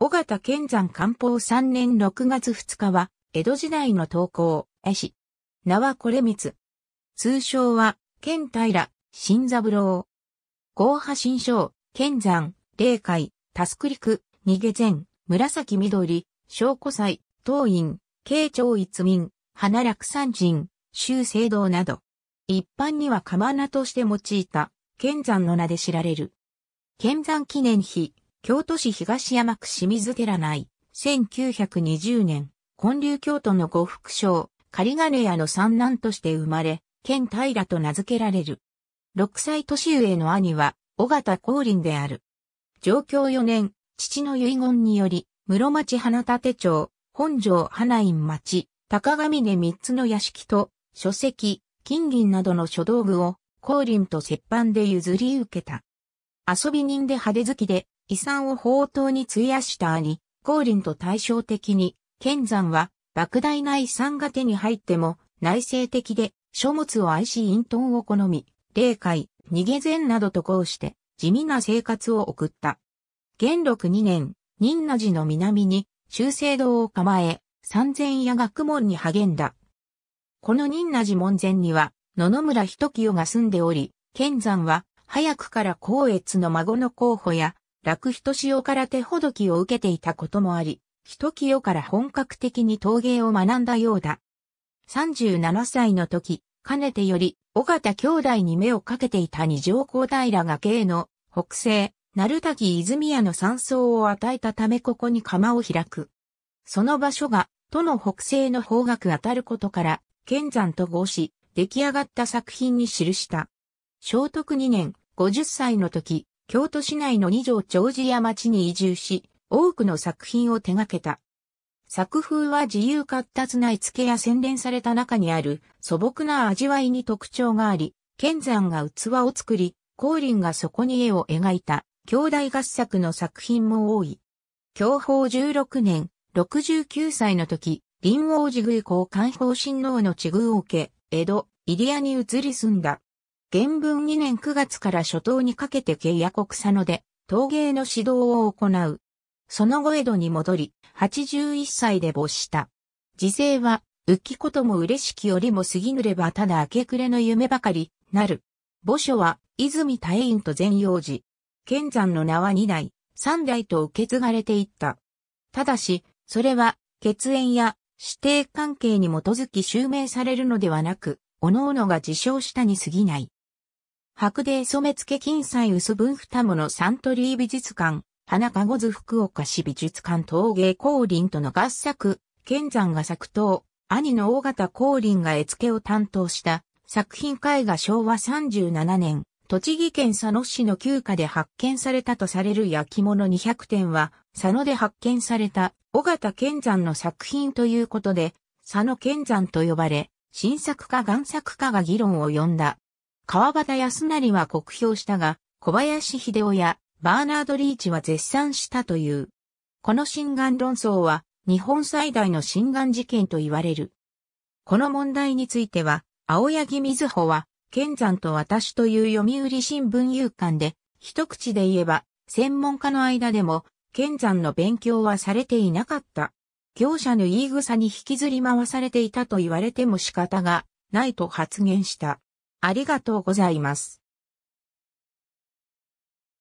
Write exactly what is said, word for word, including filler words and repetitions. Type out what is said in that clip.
尾形乾山寛宝さんねんろくがつふつかは、江戸時代の刀工、絵師。名は惟光。通称は、健平、信三郎。合破新章、乾山、霊海、佑陸、二下前、紫緑、小古才、東院、慶長逸民、花落山人、周聖堂など。一般には釜名として用いた、乾山の名で知られる。乾山記念碑。京都市東山区清水寺内、せんきゅうひゃくにじゅうねん、建立京都の呉服商、狩金屋の三男として生まれ、健平と名付けられる。ろくさい年上の兄は、尾形光琳である。貞享よねん、父の遺言により、室町花立町、本庄花院町、鷹ヶ峰三つの屋敷と、書籍、金銀などの書道具を、光琳と折半で譲り受けた。遊び人で派手好きで、遺産を放蕩に費やした兄、光琳と対照的に、乾山は、莫大な遺産が手に入っても、内省的で、書物を愛し隠遁を好み、霊海、二下前などと号して、地味な生活を送った。元禄にねん、仁和寺の南に、修正堂を構え、三千夜学問に励んだ。この仁和寺門前には、野々村仁清が住んでおり、乾山は、早くから光悦の孫の候補や、楽人潮から手ほどきを受けていたこともあり、人清から本格的に陶芸を学んだようだ。さんじゅうななさいの時、かねてより、尾形兄弟に目をかけていた二条公平が京の北西、鳴滝泉屋の山荘を与えたためここに窯を開く。その場所が、都の北西の方角当たることから、乾山と号し、出来上がった作品に記した。正徳にねん、ごじゅっさいの時、京都市内の二条丁子屋町に移住し、多くの作品を手掛けた。作風は自由闊達な絵付けや洗練された中にある素朴な味わいに特徴があり、乾山が器を作り、光琳がそこに絵を描いた兄弟合作の作品も多い。享保じゅうろくねん、ろくじゅうきゅうさいの時、林王寺宮公寛宝親王の治宮を受け、江戸、入谷に移り住んだ。元文にねんくがつから初冬にかけて京や国佐野で陶芸の指導を行う。その後江戸に戻り、はちじゅういっさいで没した。時世は、浮きことも嬉しきよりも過ぎぬればただ明け暮れの夢ばかり、なる。墓所は、泉太院と善養寺。乾山の名はにだい、さんだいと受け継がれていった。ただし、それは、血縁や師弟関係に基づき襲名されるのではなく、各々が自称したに過ぎない。白泥染付金彩薄文二物サントリー美術館、花籠図福岡市美術館陶芸光琳との合作、乾山が作陶、兄の尾形光琳が絵付けを担当した作品絵が昭和さんじゅうななねん、栃木県佐野市の旧家で発見されたとされる焼き物にひゃくてんは、佐野で発見された尾形乾山の作品ということで、佐野乾山と呼ばれ、新作か贋作かが議論を呼んだ。川端康成は酷評したが、小林秀夫やバーナード・リーチは絶賛したという。この真贋論争は日本最大の真贋事件と言われる。この問題については、青柳瑞穂は、乾山と私という読売新聞夕刊で、一口で言えば、専門家の間でも、乾山の勉強はされていなかった。業者の言い草に引きずり回されていたと言われても仕方がないと発言した。ありがとうございます。